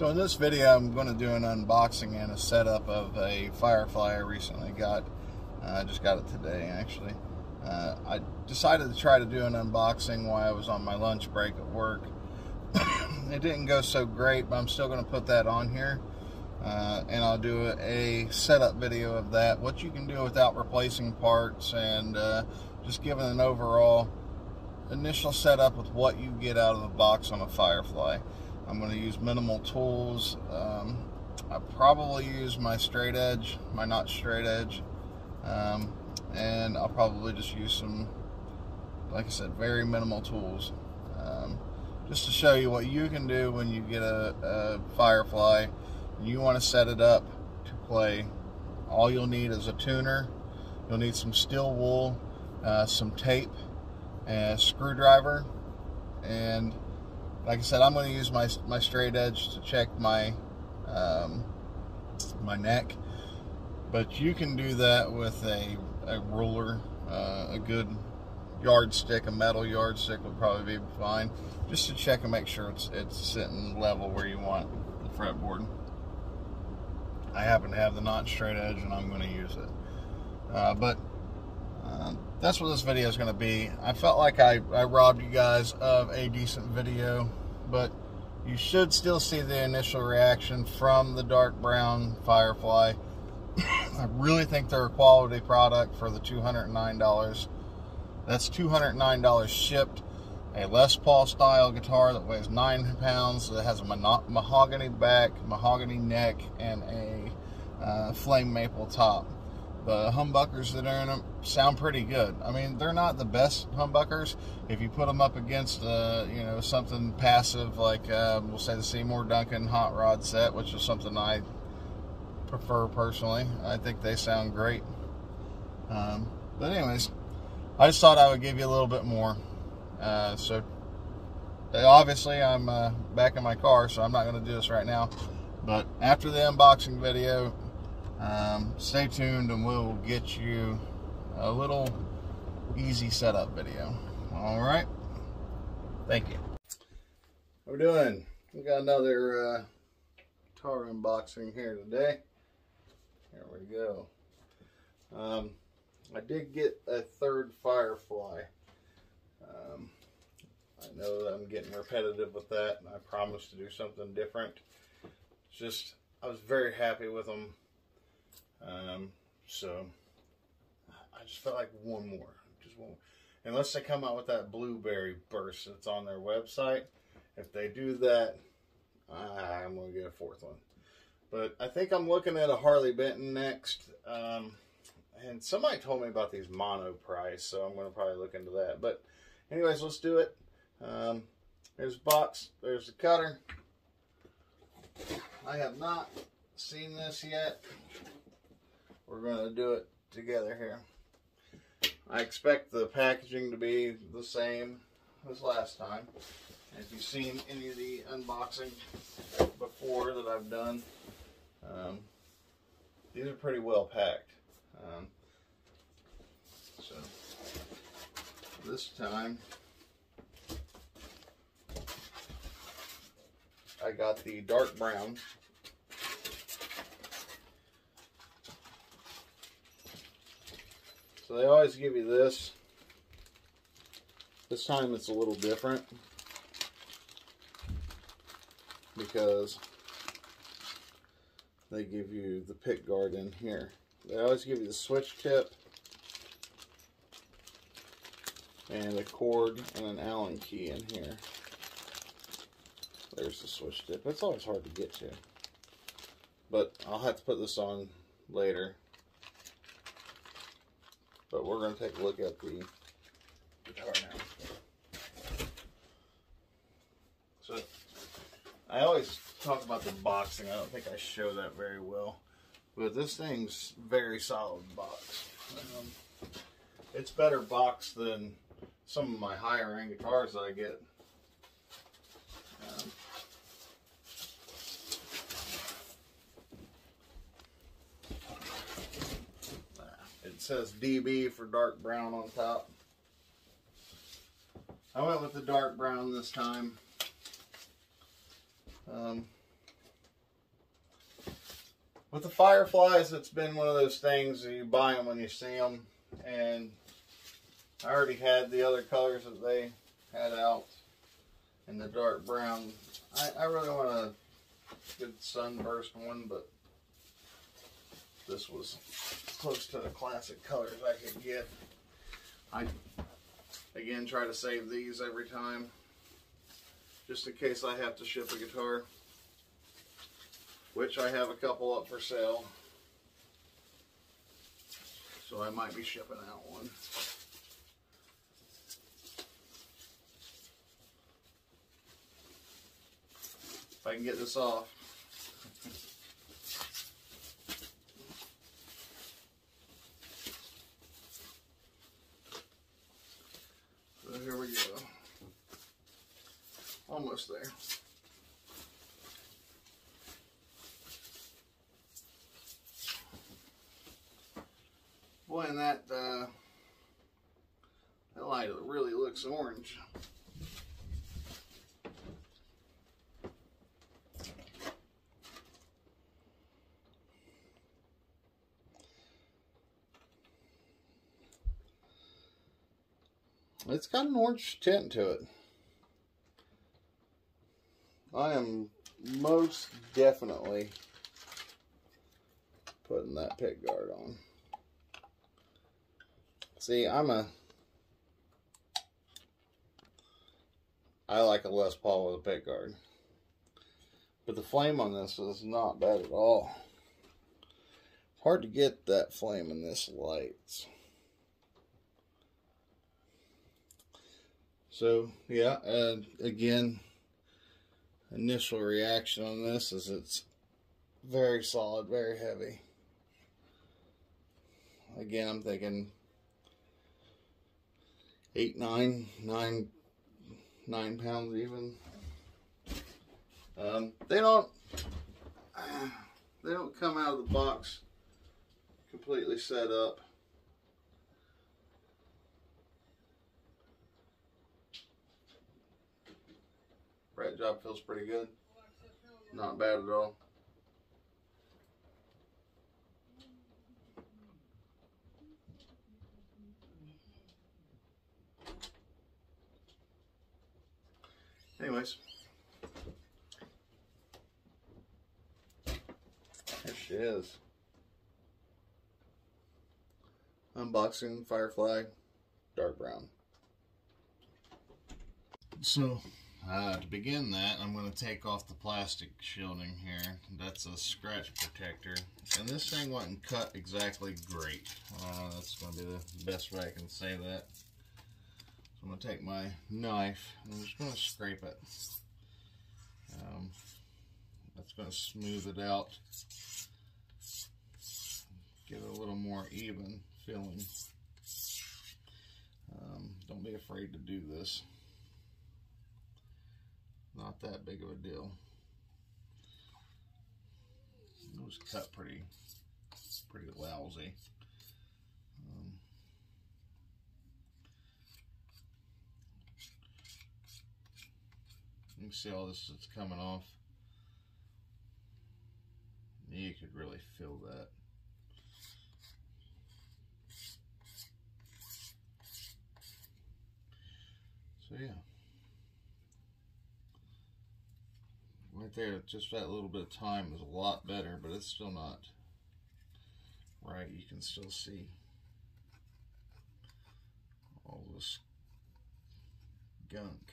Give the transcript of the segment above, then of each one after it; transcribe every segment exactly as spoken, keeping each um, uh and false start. So in this video, I'm going to do an unboxing and a setup of a Firefly I recently got. I uh, just got it today, actually. Uh, I decided to try to do an unboxing while I was on my lunch break at work. It didn't go so great, but I'm still going to put that on here. Uh, and I'll do a setup video of that, what you can do without replacing parts, and uh, just giving an overall initial setup with what you get out of the box on a Firefly. I'm going to use minimal tools. um, I probably use my straight edge, my notch straight edge, um, and I'll probably just use some, like I said, very minimal tools, um, just to show you what you can do when you get a, a Firefly. You want to set it up to play. All you'll need is a tuner. You'll need some steel wool, uh, some tape, and a screwdriver. And like I said, I'm going to use my my straight edge to check my um, my neck. But you can do that with a a ruler, uh, a good yardstick, a metal yardstick would probably be fine, just to check and make sure it's it's sitting level where you want the fretboard. I happen to have the notch straight edge and I'm going to use it. Uh, but uh, that's what this video is going to be. I felt like I, I robbed you guys of a decent video, but you should still see the initial reaction from the dark brown Firefly. I really think they're a quality product for the two hundred nine dollars. That's two hundred nine dollars shipped. A Les Paul style guitar that weighs nine pounds, that has a mahogany back, mahogany neck, and a uh, flame maple top. The humbuckers that are in them sound pretty good. I mean, they're not the best humbuckers. If you put them up against, uh, you know, something passive like, uh, we'll say the Seymour Duncan Hot Rod set, which is something I prefer personally, I think they sound great. Um, but anyways, I just thought I would give you a little bit more. Uh, so obviously I'm uh, back in my car, so I'm not going to do this right now, but after the unboxing video, um, stay tuned and we'll get you a little easy setup video. All right, thank you. How we doing? We got another uh, guitar unboxing here today. Here we go. Um, I did get a third Firefly. Um, I know that I'm getting repetitive with that, and I promised to do something different. It's just, I was very happy with them. Um, so, I just felt like one more. Just one more. Unless they come out with that blueberry burst that's on their website. If they do that, I, I'm going to get a fourth one. But I think I'm looking at a Harley Benton next. Um, and somebody told me about these Monoprice, so I'm going to probably look into that. But anyways, let's do it. Um, there's the box. There's the cutter. I have not seen this yet. We're going to do it together here. I expect the packaging to be the same as last time. If you've seen any of the unboxing before that I've done, um, these are pretty well packed. Um, so... This time, I got the dark brown. So they always give you this. This time it's a little different because they give you the pick guard in here. They always give you the switch tip and a cord and an Allen key in here. There's the switch tip. It's always hard to get to. But I'll have to put this on later. But we're going to take a look at the guitar now. So, I always talk about the boxing. I don't think I show that very well. But this thing's very solid box. Um, it's better boxed than some of my higher end guitars that I get. Um, it says D B for dark brown on top. I went with the dark brown this time. Um, With the Fireflies, it's been one of those things that you buy them when you see them, and I already had the other colors that they had out in the dark brown. I, I really want a good sunburst one, but this was close to the classic colors I could get. I, again, try to save these every time, just in case I have to ship a guitar, which I have a couple up for sale, so I might be shipping out one. If I can get this off. So here we go. Almost there. Boy, and that, uh, that light really looks orange. It's got an orange tint to it. I am most definitely putting that pick guard on. See, I'm a... I like a Les Paul with a pick guard. But the flame on this is not bad at all. It's hard to get that flame in this light. So, yeah, uh, again, initial reaction on this is it's very solid, very heavy. Again, I'm thinking eight, nine, nine, nine pounds even. Um, they don't, uh, they don't come out of the box completely set up. Fret job feels pretty good. Not bad at all. Anyways, there she is. Unboxing Firefly dark brown. So, Uh, to begin that, I'm going to take off the plastic shielding here. That's a scratch protector. And this thing wasn't cut exactly great. Uh, that's going to be the best way I can say that. So I'm going to take my knife and I'm just going to scrape it. Um, that's going to smooth it out. Give it a little more even feeling. Um, don't be afraid to do this. Not that big of a deal. It was cut pretty, pretty lousy. Um, you can see all this that's coming off. You could really feel that. So yeah. Right there, just that little bit of time is a lot better, but it's still not right. You can still see all this gunk.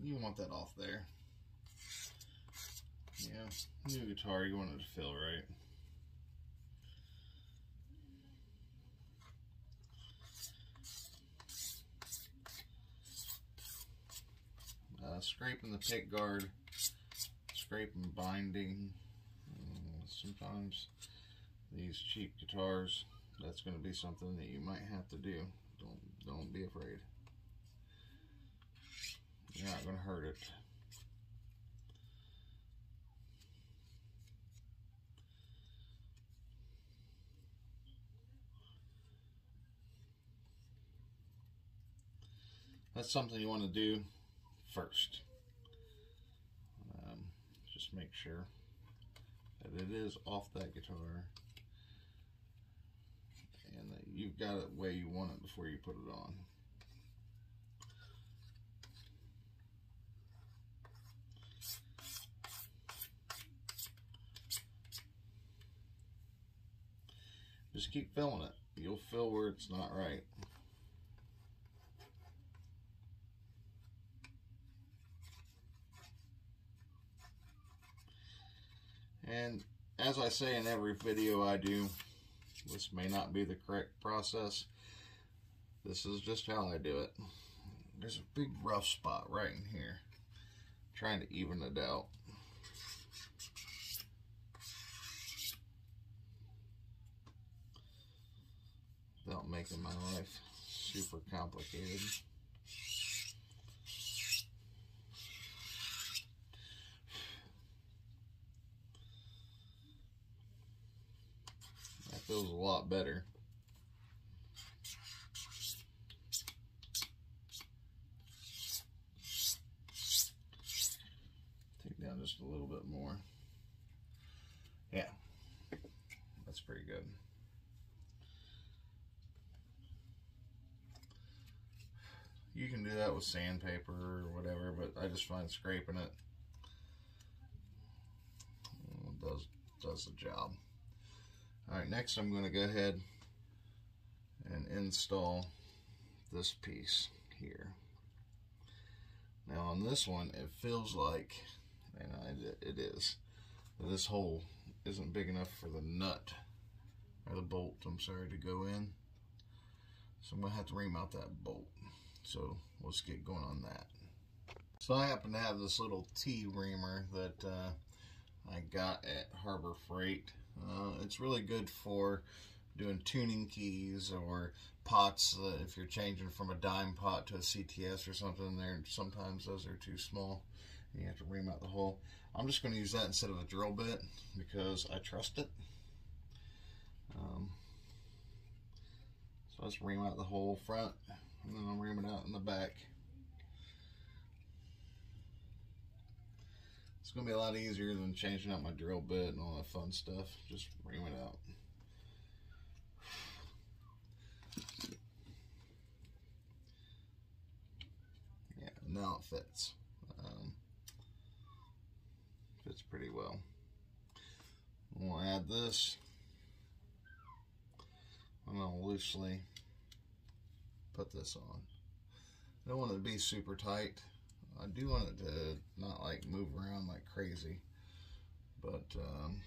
You want that off there. Yeah, new guitar, you want it to feel right. Uh, scraping the pick guard, scraping binding. Uh, sometimes these cheap guitars, that's going to be something that you might have to do. Don't don't be afraid. You're not going to hurt it. That's something you want to do first. Um, just make sure that it is off that guitar and that you've got it the way you want it before you put it on. Just keep filling it. You'll feel where it's not right. And as I say in every video I do, this may not be the correct process. This is just how I do it. There's a big rough spot right in here. I'm trying to even it out. Without making my life super complicated. That feels a lot better. Take down just a little bit more. Yeah, that's pretty good. You can do that with sandpaper or whatever, but I just find scraping it does does the job. All right, next I'm going to go ahead and install this piece here. Now on this one, it feels like, and I, it is, this hole isn't big enough for the nut or the bolt. I'm sorry to go in, so I'm going to have to remount that bolt. So let's get going on that. So I happen to have this little T reamer that uh, I got at Harbor Freight. Uh, it's really good for doing tuning keys or pots. Uh, if you're changing from a dime pot to a C T S or something, there sometimes those are too small and you have to remount the hole. I'm just going to use that instead of a drill bit because I trust it. Um, so let's remount the whole front. And then I'll ream it out in the back. It's going to be a lot easier than changing out my drill bit and all that fun stuff. Just ream it out. Yeah, now it fits. Um, fits pretty well. We'll add this. I'm going to loosely put this on. I don't want it to be super tight. I do want it to not like move around like crazy, but um,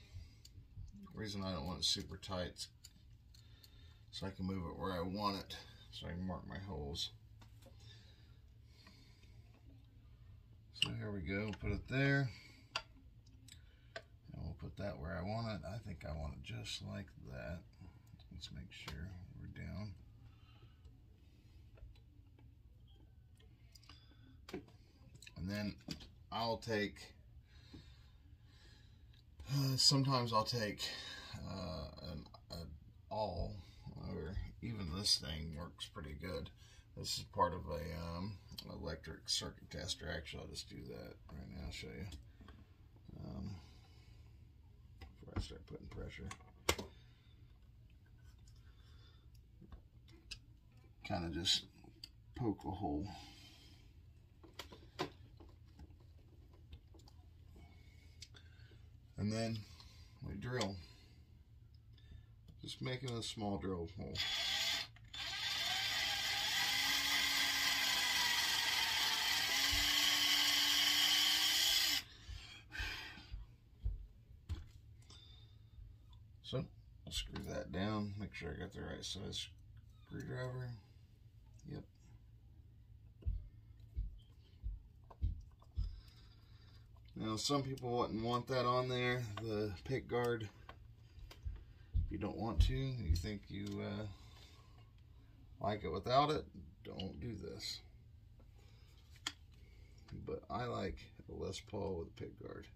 the reason I don't want it super tight is so I can move it where I want it, so I can mark my holes. So here we go, put it there, and we'll put that where I want it. I think I want it just like that. Let's make sure we're down. And then I'll take, uh, sometimes I'll take uh, an, an awl, or even this thing works pretty good. This is part of a um, electric circuit tester. Actually, I'll just do that right now, I'll show you. Um, before I start putting pressure. Kind of just poke a hole. And then we drill, just making a small drill hole. So I'll screw that down, make sure I got the right size screwdriver. Yep. Now, some people wouldn't want that on there, the pick guard. If you don't want to, you think you uh, like it without it, don't do this. But I like a Les Paul with a pick guard.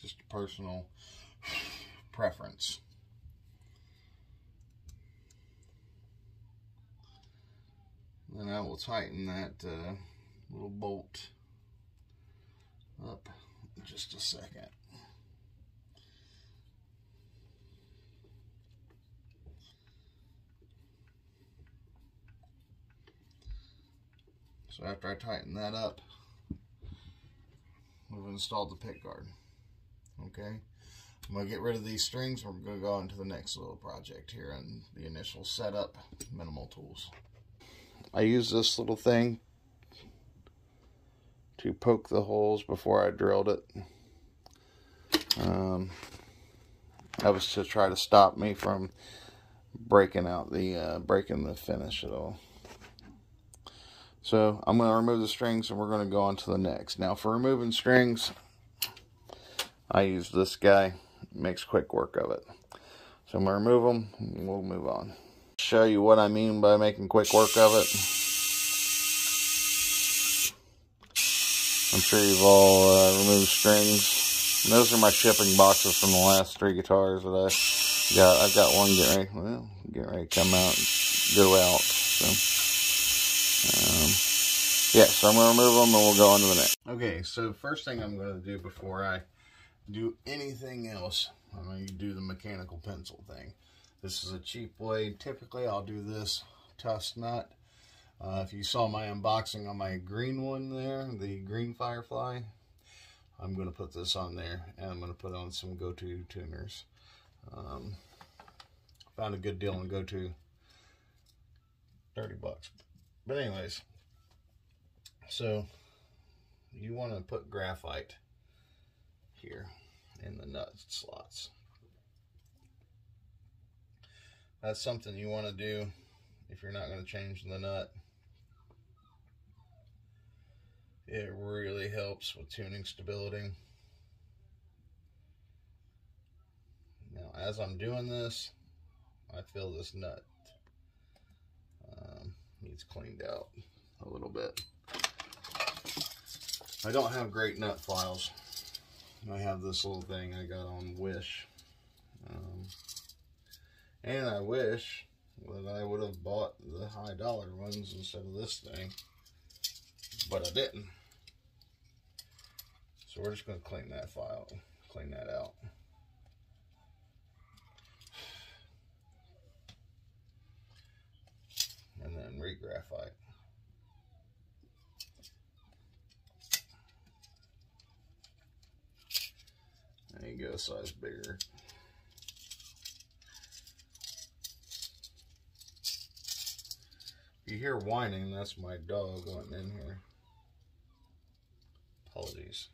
Just a personal preference. Then I will tighten that uh, little bolt up in just a second. So after I tighten that up, we've installed the pick guard. Okay, I'm going to get rid of these strings. We're going to go on to the next little project here on the initial setup, minimal tools. I use this little thing to poke the holes before I drilled it. Um, that was to try to stop me from breaking out the uh, breaking the finish at all. So I'm going to remove the strings and we're going to go on to the next. Now for removing strings, I use this guy. It makes quick work of it. So I'm going to remove them and we'll move on. Show you what I mean by making quick work of it. I'm sure you've all uh, removed strings. And those are my shipping boxes from the last three guitars that I got. I've got one getting ready, well, getting ready to come out and go out. So. Um, yeah, so I'm going to remove them and we'll go on to the next. Okay, so first thing I'm going to do before I do anything else, I'm going to do the mechanical pencil thing. This is a cheap blade. Typically, I'll do this Tusq nut. Uh, if you saw my unboxing on my green one there, the green Firefly, I'm going to put this on there and I'm going to put on some go-to tuners. Um, found a good deal on go-to. thirty bucks. But anyways, so you want to put graphite here in the nut slots. That's something you want to do if you're not going to change the nut. It really helps with tuning stability. Now, as I'm doing this, I feel this nut. Um, Needs cleaned out a little bit. I don't have great nut files. I have this little thing I got on Wish. Um, and I wish that I would have bought the high dollar ones instead of this thing. But I didn't. So we're just going to clean that file. Clean that out. And then re-graphite. There you go, a size bigger. You hear whining, that's my dog going in here. Apologies.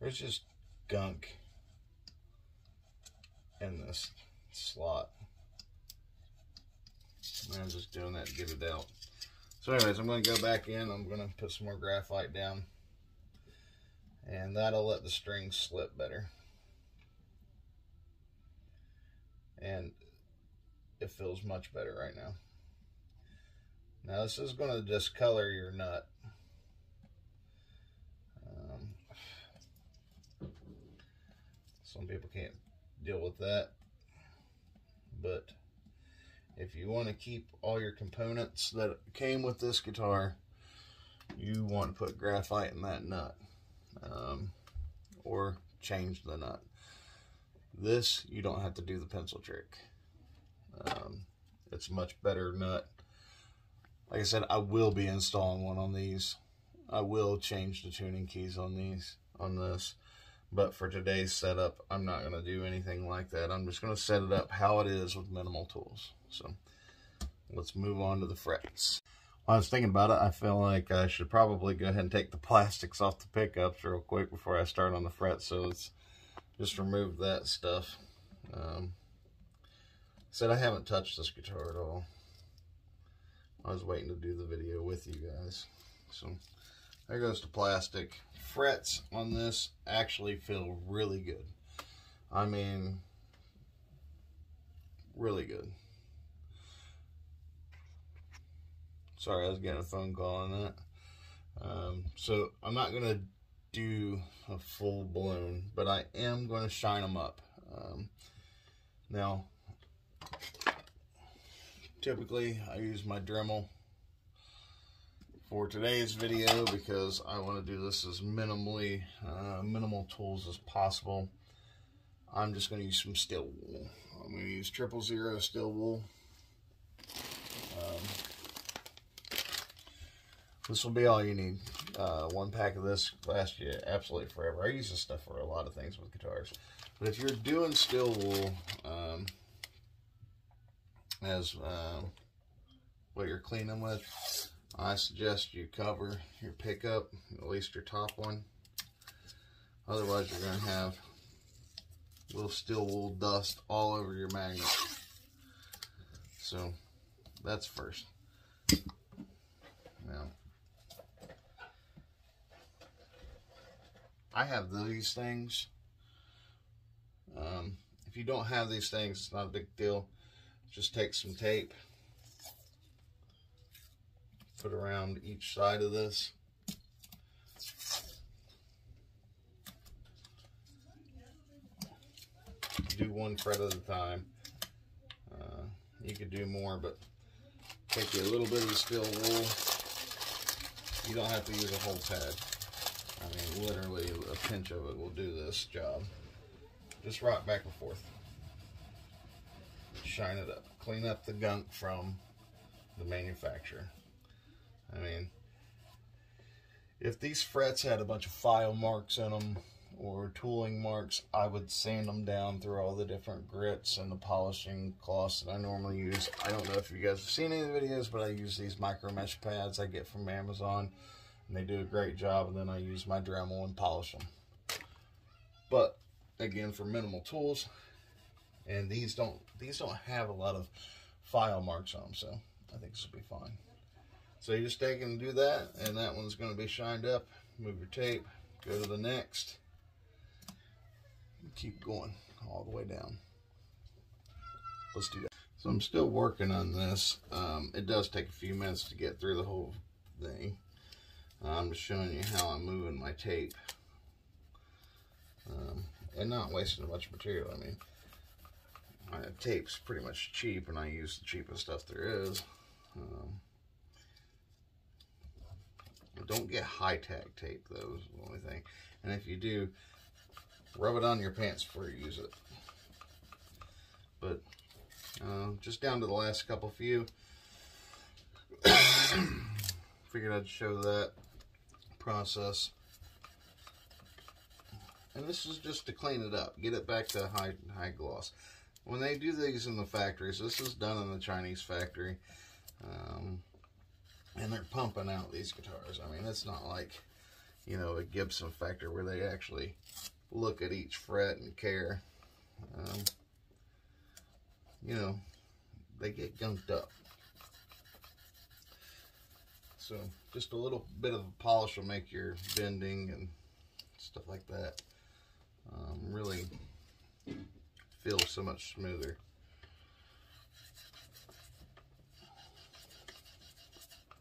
There's just gunk in this slot. And I'm just doing that to get it out. So anyways, I'm going to go back in. I'm going to put some more graphite down. And that'll let the strings slip better. And it feels much better right now. Now this is going to discolor your nut. Um, some people can't deal with that, but if you want to keep all your components that came with this guitar, you want to put graphite in that nut, um, or change the nut. This, you don't have to do the pencil trick. Um, it's a much better nut. Like I said, I will be installing one on these. I will change the tuning keys on these, on this. But for today's setup, I'm not going to do anything like that. I'm just going to set it up how it is with minimal tools. So let's move on to the frets. While I was thinking about it, I feel like I should probably go ahead and take the plastics off the pickups real quick before I start on the frets. So let's just remove that stuff. Um, said I haven't touched this guitar at all. I was waiting to do the video with you guys. So there goes the plastic. Frets on this actually feel really good. I mean, really good. Sorry, I was getting a phone call on that. Um, so I'm not going to do a full blown, but I am going to shine them up. Um, now, typically I use my Dremel for today's video because I want to do this as minimally, uh, minimal tools as possible. I'm just going to use some steel wool. I'm going to use triple zero steel wool. Um, this will be all you need. Uh, one pack of this lasts you absolutely forever. I use this stuff for a lot of things with guitars. But if you're doing steel wool um, as uh, what you're cleaning with, I suggest you cover your pickup, at least your top one. Otherwise, you're going to have little steel wool dust all over your magnet. So, that's first. Now, I have these things. Um, if you don't have these things, it's not a big deal. Just take some tape. Put around each side of this. Do one fret at a time. Uh, you could do more, but take you a little bit of the steel wool. You don't have to use a whole pad. I mean, literally a pinch of it will do this job. Just rock back and forth. Shine it up. Clean up the gunk from the manufacturer. I mean, if these frets had a bunch of file marks in them or tooling marks, I would sand them down through all the different grits and the polishing cloths that I normally use. I don't know if you guys have seen any of the videos, but I use these micro mesh pads I get from Amazon, and they do a great job, and then I use my Dremel and polish them. But, again, for minimal tools, and these don't, these don't have a lot of file marks on them, so I think this will be fine. So you just take and do that, and that one's going to be shined up. Move your tape, go to the next, and keep going all the way down. Let's do that. So I'm still working on this. Um, it does take a few minutes to get through the whole thing. Uh, I'm just showing you how I'm moving my tape. Um, and not wasting a bunch of material. I mean, my tape's pretty much cheap, and I use the cheapest stuff there is. Um, Don't get high-tack tape, though, is the only thing. And if you do, rub it on your pants before you use it. But uh, just down to the last couple few. Figured I'd show that process. And this is just to clean it up. Get it back to high, high gloss. When they do these in the factories, this is done in the Chinese factory. Um... And they're pumping out these guitars. I mean, it's not like, you know, a Gibson factory where they actually look at each fret and care. Um, you know, they get gunked up. So, just a little bit of a polish will make your bending and stuff like that um, really feel so much smoother.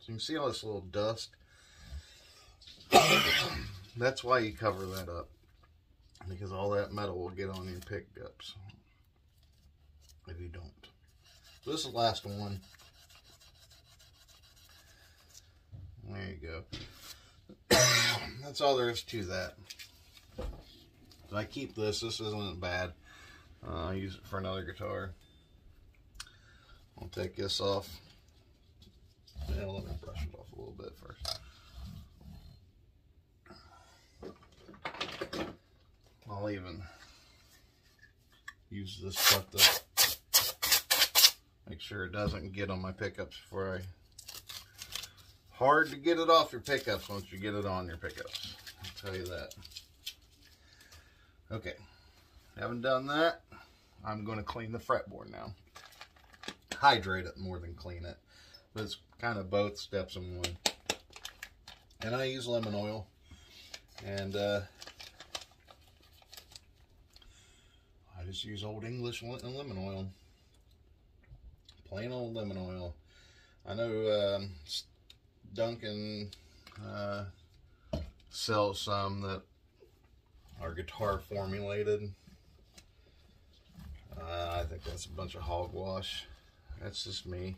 You can see all this little dust. That's why you cover that up, because all that metal will get on your pickups if you don't. So this is the last one. There you go. That's all there is to that. So I keep this. This isn't bad. Uh, I use it for another guitar. I'll take this off. Yeah, let me brush it off a little bit first. I'll even use this stuff to make sure it doesn't get on my pickups before I... Hard to get it off your pickups once you get it on your pickups. I'll tell you that. Okay. Having done that, I'm going to clean the fretboard now. Hydrate it more than clean it. But it's kind of both steps in one. And I use lemon oil. And uh, I just use Old English lemon oil. Plain old lemon oil. I know um, Duncan uh, sells some that are guitar formulated. Uh, I think that's a bunch of hogwash. That's just me.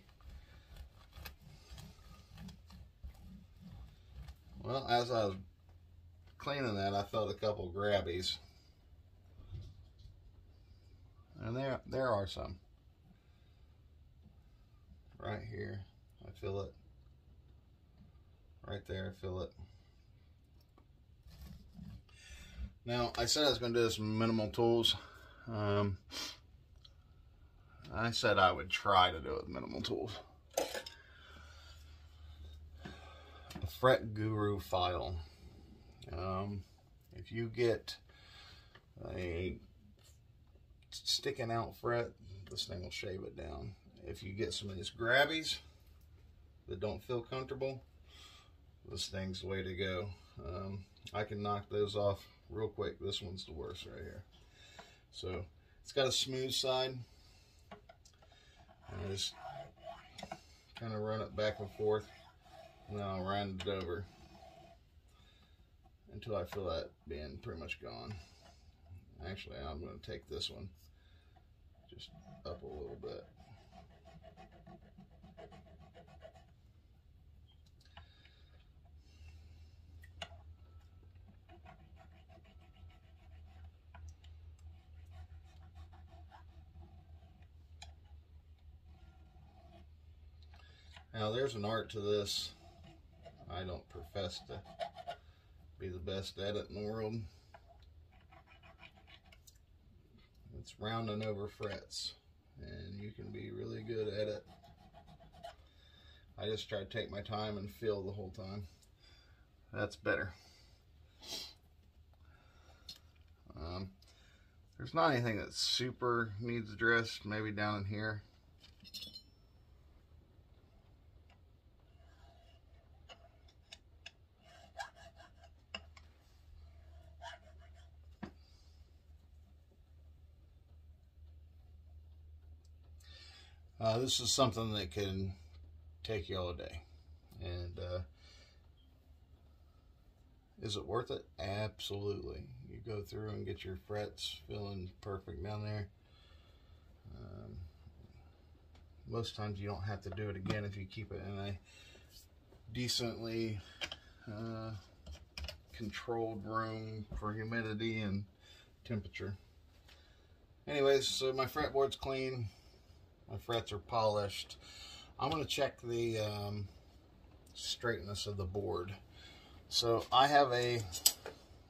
Well, as I was cleaning that, I felt a couple grabbies. And there, there are some. Right here, I feel it. Right there, I feel it. Now, I said I was going to do this minimal tools. Um, I said I would try to do it with minimal tools. A Fret Guru file. Um, if you get a sticking out fret, this thing will shave it down. If you get some of these grabbies that don't feel comfortable, this thing's the way to go. Um, I can knock those off real quick. This one's the worst right here. So it's got a smooth side. I just kind of run it back and forth. And then I'll round it over until I feel that being pretty much gone. Actually, I'm going to take this one just up a little bit. Now, there's an art to this. I don't profess to be the best at it in the world. It's rounding over frets, and you can be really good at it. I just try to take my time and feel the whole time. That's better. Um, there's not anything that super needs addressed, maybe down in here. Uh, this is something that can take you all day, and uh, is it worth it? Absolutely. You go through and get your frets feeling perfect down there. Um, most times you don't have to do it again if you keep it in a decently uh, controlled room for humidity and temperature. Anyways, so my fretboard's clean. My frets are polished. I'm going to check the um, straightness of the board. So I have a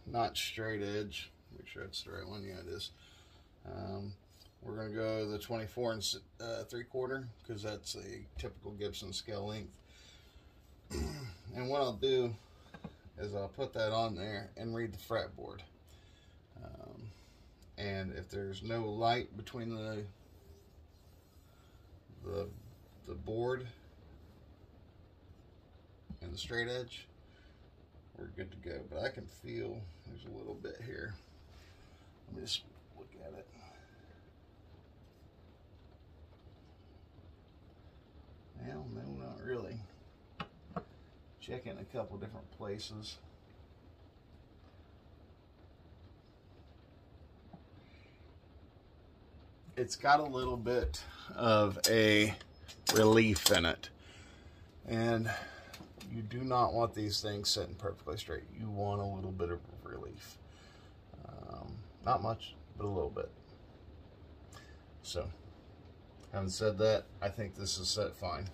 not straight edge. Make sure it's the right one. Yeah, it is. Um, we're going to go the twenty-four and three quarter because that's a typical Gibson scale length. And what I'll do is I'll put that on there and read the fretboard. Um, and if there's no light between the The, the board and the straight edge, we're good to go. But I can feel there's a little bit here. Let me just look at it. Well, no, not really. Checking a couple different places. It's got a little bit of a relief in it, and you do not want these things sitting perfectly straight. You want a little bit of relief, um, not much, but a little bit. So having said that, I think this is set fine.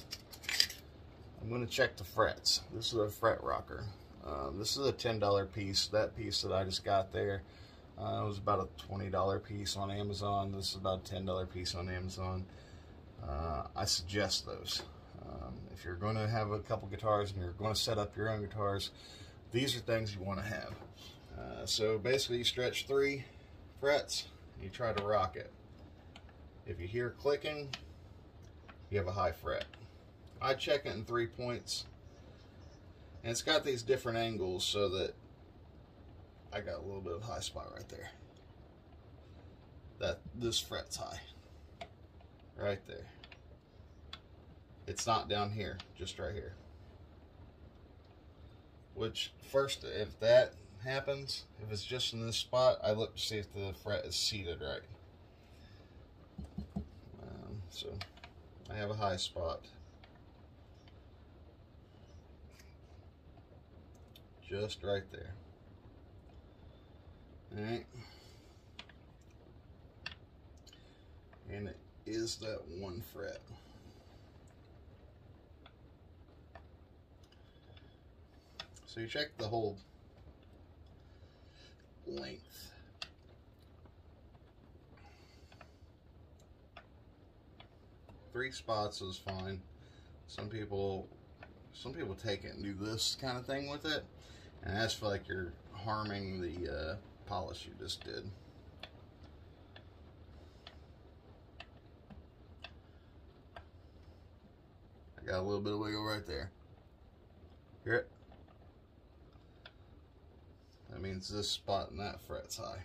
I'm going to check the frets. This is a fret rocker. Um, this is a ten dollar piece. That piece that I just got there, Uh, it was about a twenty dollar piece on Amazon. This is about a ten dollar piece on Amazon. Uh, I suggest those. Um, if you're going to have a couple guitars and you're going to set up your own guitars, these are things you want to have. Uh, so basically you stretch three frets and you try to rock it. If you hear clicking, you have a high fret. I check it in three points. And it's got these different angles so that I got a little bit of high spot right there. That this fret's high. Right there. It's not down here, just right here. Which first, if that happens, if it's just in this spot, I look to see if the fret is seated right. so I have a high spot. Just right there. Alright. And it is that one fret. So you check the whole length. Three spots is fine. Some people some people take it and do this kind of thing with it, and that's like you're harming the uh, polish you just did. I got a little bit of wiggle right there. Hear it? That means this spot and that fret's high.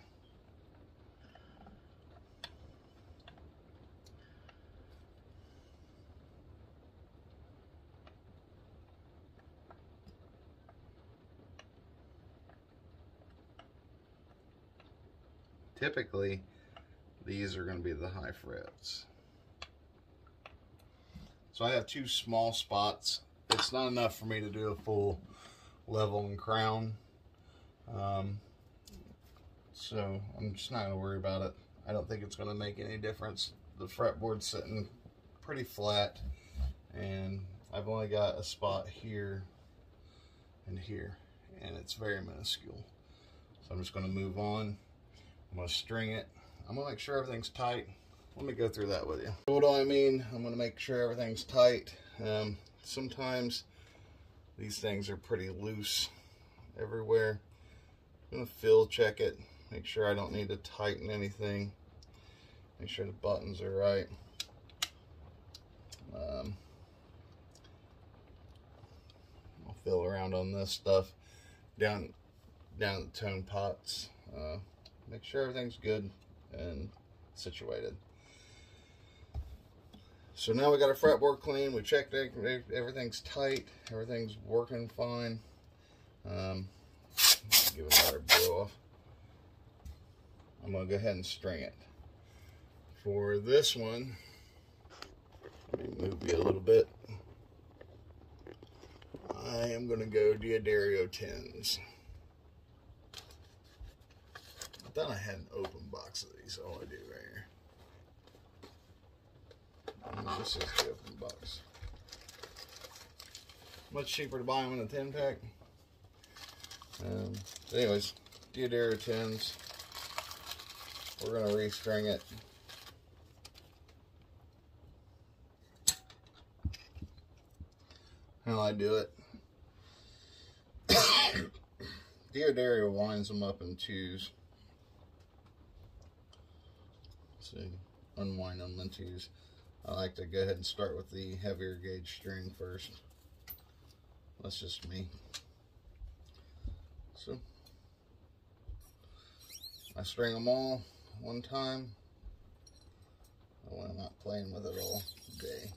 Typically, these are going to be the high frets. So I have two small spots. It's not enough for me to do a full level and crown. Um, so I'm just not going to worry about it. I don't think it's going to make any difference. The fretboard's sitting pretty flat, and I've only got a spot here and here, and it's very minuscule. So I'm just going to move on. I'm going to string it. I'm going to make sure everything's tight. Let me go through that with you. What do I mean? I'm going to make sure everything's tight. Um, sometimes these things are pretty loose everywhere. I'm going to feel check it. Make sure I don't need to tighten anything. Make sure the buttons are right. Um, I'll feel around on this stuff. Down, down the tone pots. Uh, Make sure everything's good and situated. So now we got our fretboard clean. We checked it. Everything's tight. Everything's working fine. Um, give it another blow off. I'm going to go ahead and string it. For this one, let me move you a little bit. I am going to go D'Addario tens. I thought I had an open box of these, all I do right here. And this is the open box. Much cheaper to buy them in a ten pack. Um, anyways, D'Addario tens. We're going to restring it. How I do it. D'Addario winds them up in twos. So unwind them into use. I like to go ahead and start with the heavier gauge string first. That's just me. So I string them all one time. I want to not playing with it all day.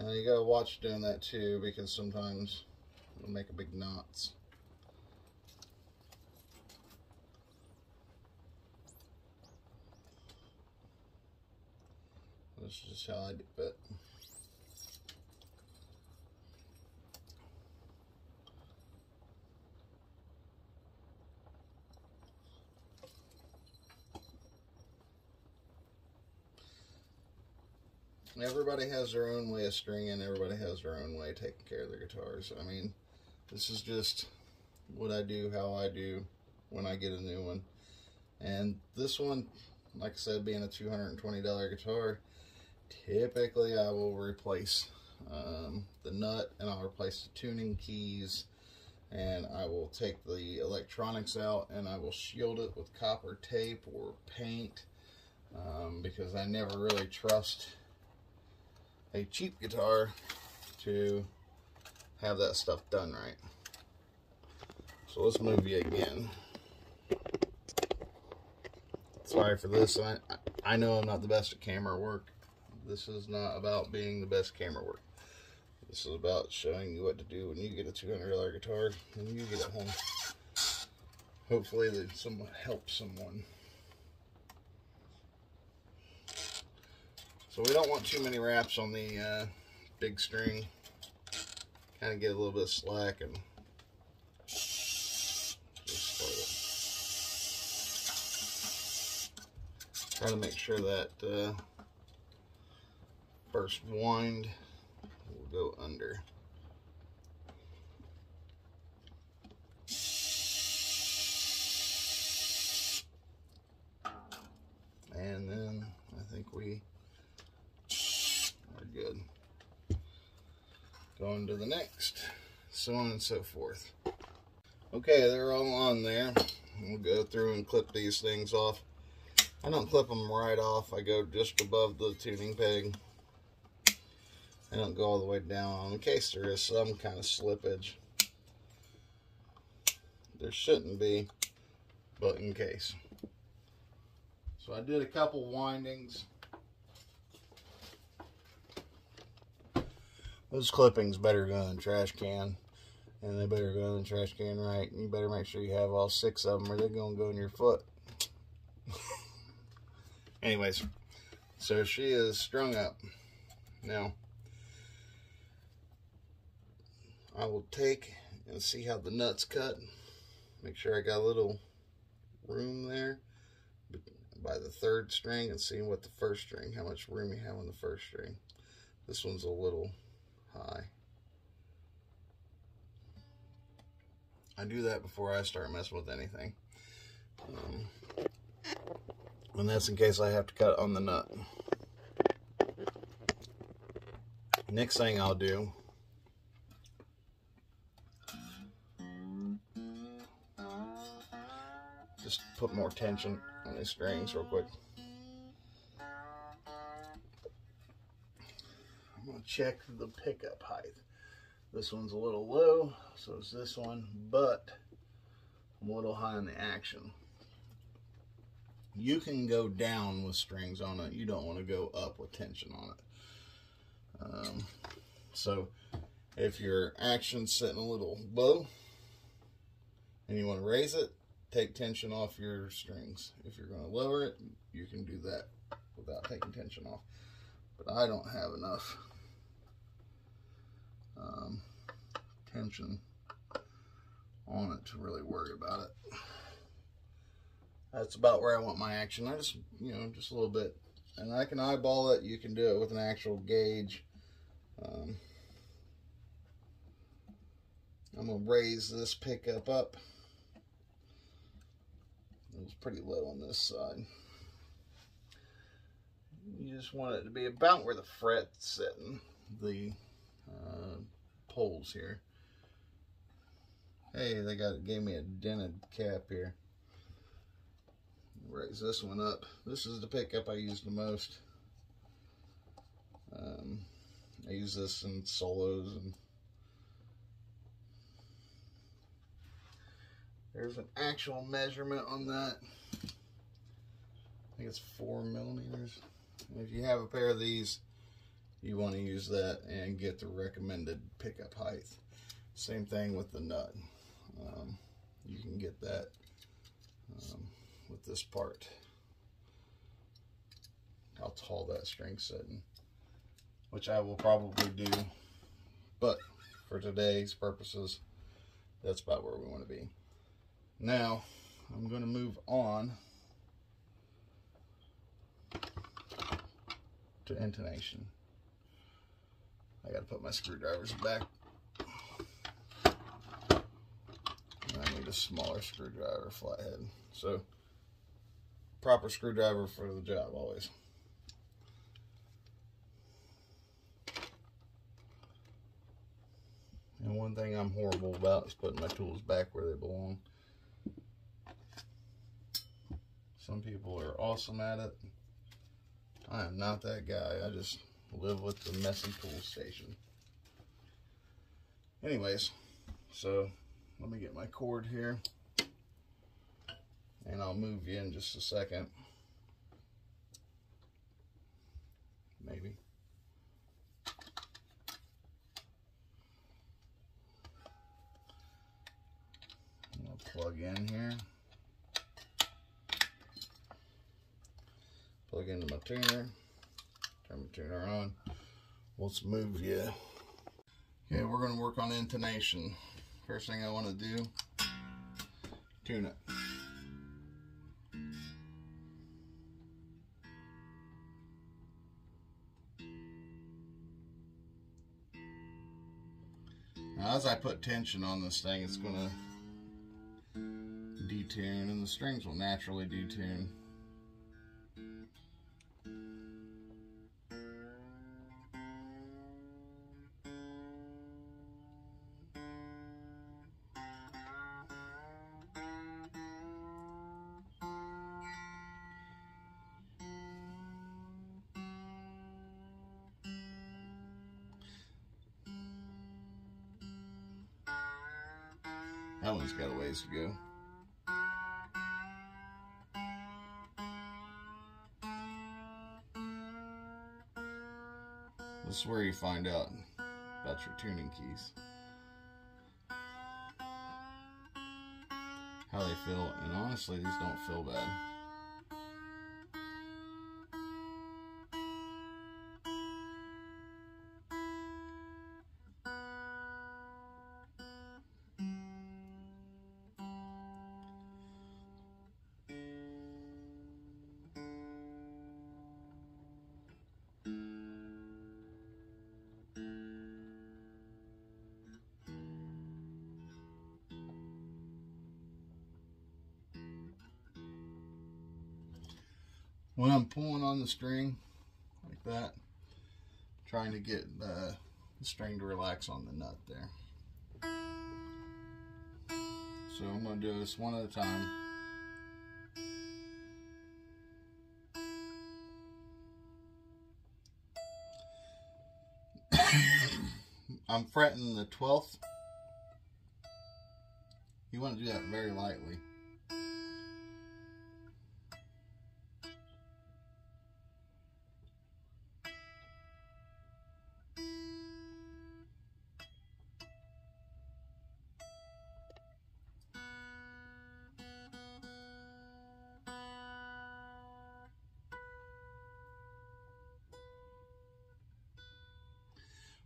Uh, you gotta watch doing that too, because sometimes it'll make a big knots. This is just how I do it. And everybody has their own way of stringing. Everybody has their own way of taking care of their guitars. I mean, this is just what I do, how I do when I get a new one. And this one, like I said, being a two hundred twenty dollar guitar, typically I will replace um, the nut, and I'll replace the tuning keys, and I will take the electronics out, and I will shield it with copper tape or paint, um, because I never really trust a cheap guitar to have that stuff done right. So let's move you again. Sorry for this. I, I know I'm not the best at camera work. This is not about being the best camera work. This is about showing you what to do when you get a two hundred dollar guitar and you get it home. Hopefully that someone helps someone. So we don't want too many wraps on the uh, big string. Kind of get a little bit of slack and just start it. Try to make sure that uh, first wind will go under. And then I think we are good. Going to the next, so on and so forth. Okay, they're all on there. We'll go through and clip these things off. I don't clip them right off. I go just above the tuning peg. I don't go all the way down in case there is some kind of slippage. There shouldn't be, but in case. So I did a couple windings. Those clippings better go in the trash can, and they better go in the trash can right. And you better make sure you have all six of them, or they're gonna go in your foot. Anyways, so she is strung up. Now, I will take and see how the nuts cut. Make sure I got a little room there by the third string, and seeing what the first string, how much room you have on the first string. This one's a little high. I do that before I start messing with anything. Um, and that's in case I have to cut on the nut. Next thing I'll do, just put more tension on these strings real quick. I'm going to check the pickup height. This one's a little low, so is this one, but I'm a little high in the action. You can go down with strings on it. You don't want to go up with tension on it. Um, so if your action's sitting a little low and you want to raise it, take tension off your strings. If you're going to lower it, you can do that without taking tension off. But I don't have enough um, tension on it to really worry about it. That's about where I want my action. I just, you know, just a little bit. And I can eyeball it. You can do it with an actual gauge. Um, I'm going to raise this pickup up. It was pretty low on this side. You just want it to be about where the fret's sitting, the uh, poles here. Hey, they got gave me a dented cap here. Raise this one up. This is the pickup I use the most. Um, I use this in solos. And there's an actual measurement on that. I think it's four millimeters. If you have a pair of these, you want to use that and get the recommended pickup height. Same thing with the nut. Um, you can get that um, with this part. How tall that string's sitting, which I will probably do. But for today's purposes, that's about where we want to be. Now, I'm going to move on to intonation. I got to put my screwdrivers back. And I need a smaller screwdriver, flathead. So, proper screwdriver for the job always. And one thing I'm horrible about is putting my tools back where they belong. Some people are awesome at it. I am not that guy. I just live with the messy tool station. Anyways, so let me get my cord here. And I'll move you in just a second. Maybe. I'm going to plug in here. Plug into my tuner, Turn the tuner on. Let's move you. Okay, we're going to work on intonation. First thing I want to do, tune it. Now, as I put tension on this thing, it's going to detune, and the strings will naturally detune. That one's got a ways to go. This is where you find out about your tuning keys, how they feel, and honestly, these don't feel bad. When I'm pulling on the string like that, trying to get the, the string to relax on the nut there. So I'm going to do this one at a time. I'm fretting the twelfth. You want to do that very lightly.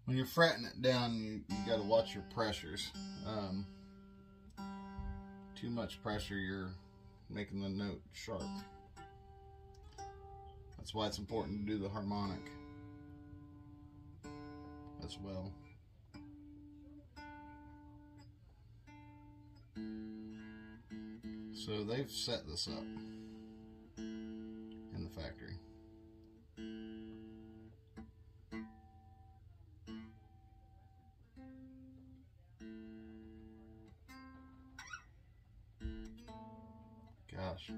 When you're fretting it down, you, you got to watch your pressures. Um, too much pressure, you're making the note sharp. That's why it's important to do the harmonic as well. So they've set this up in the factory. Gosh.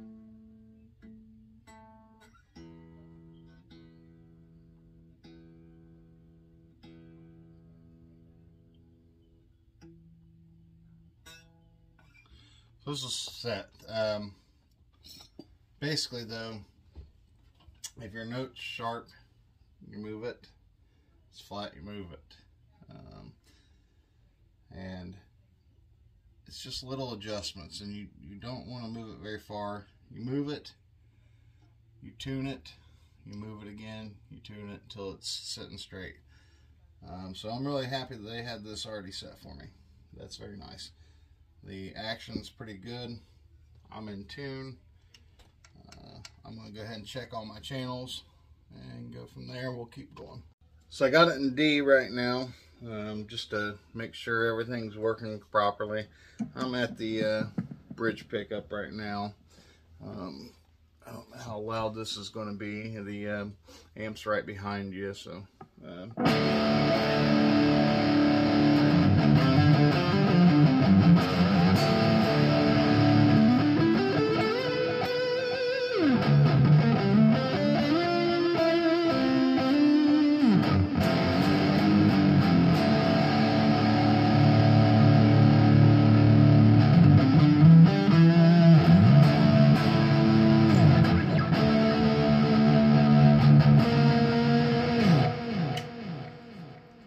So this is set. Um, basically, though, if your note's sharp, you move it. It's flat, you move it. Um, and it's just little adjustments, and you, you don't want to move it very far. You move it, you tune it, you move it again, you tune it until it's sitting straight. Um, so I'm really happy that they had this already set for me. That's very nice. The action's pretty good. I'm in tune. Uh, I'm going to go ahead and check all my channels and go from there. We'll keep going. So I got it in D right now. Um, just to make sure everything's working properly. I'm at the uh, bridge pickup right now. Um, I don't know how loud this is going to be. The um, amp's right behind you, so. Uh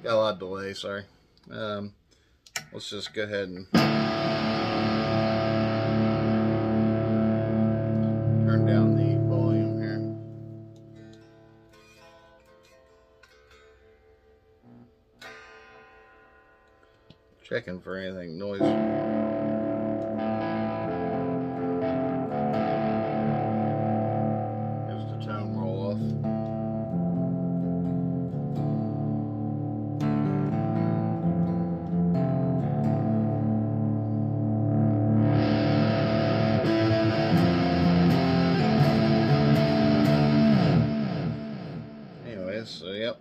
Got a lot of delay, sorry. Um, let's just go ahead and turn down the volume here. Checking for anything noise. Gives the tone roll off. Anyways, so yep.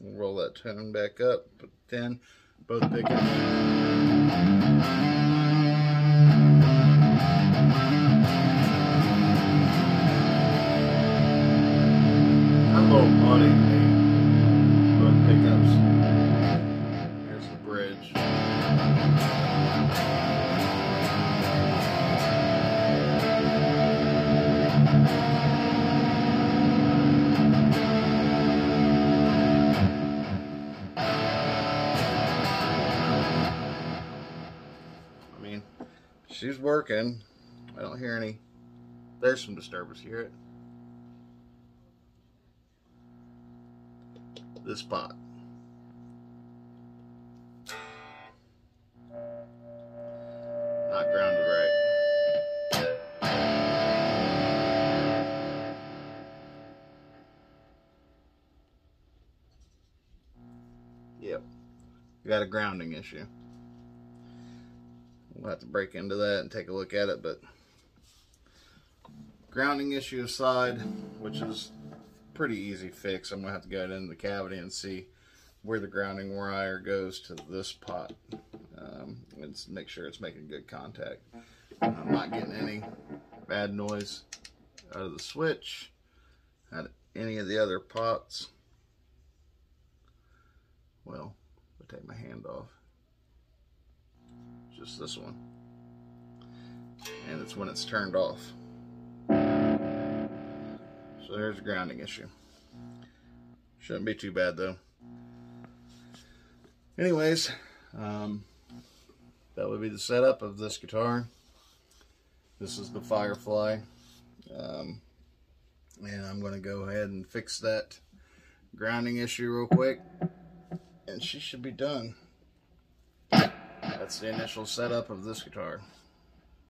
We'll roll that tone back up, but then both pickups. I'm low money, both pickups. Here's the bridge. She's working. I don't hear any. There's some disturbance. Hear it? This spot. Not grounded right. Yep. You got a grounding issue. We'll have to break into that and take a look at it, but grounding issue aside, which is pretty easy fix, I'm going to have to go into the cavity and see where the grounding wire goes to this pot um, and make sure it's making good contact. I'm not getting any bad noise out of the switch, out of any of the other pots. Well, I'll take my hand off. Just this one, and it's when it's turned off. So there's a grounding issue. Shouldn't be too bad though. Anyways, um, that would be the setup of this guitar. This is the Firefly, um, and I'm going to go ahead and fix that grounding issue real quick, and she should be done. That's the initial setup of this guitar.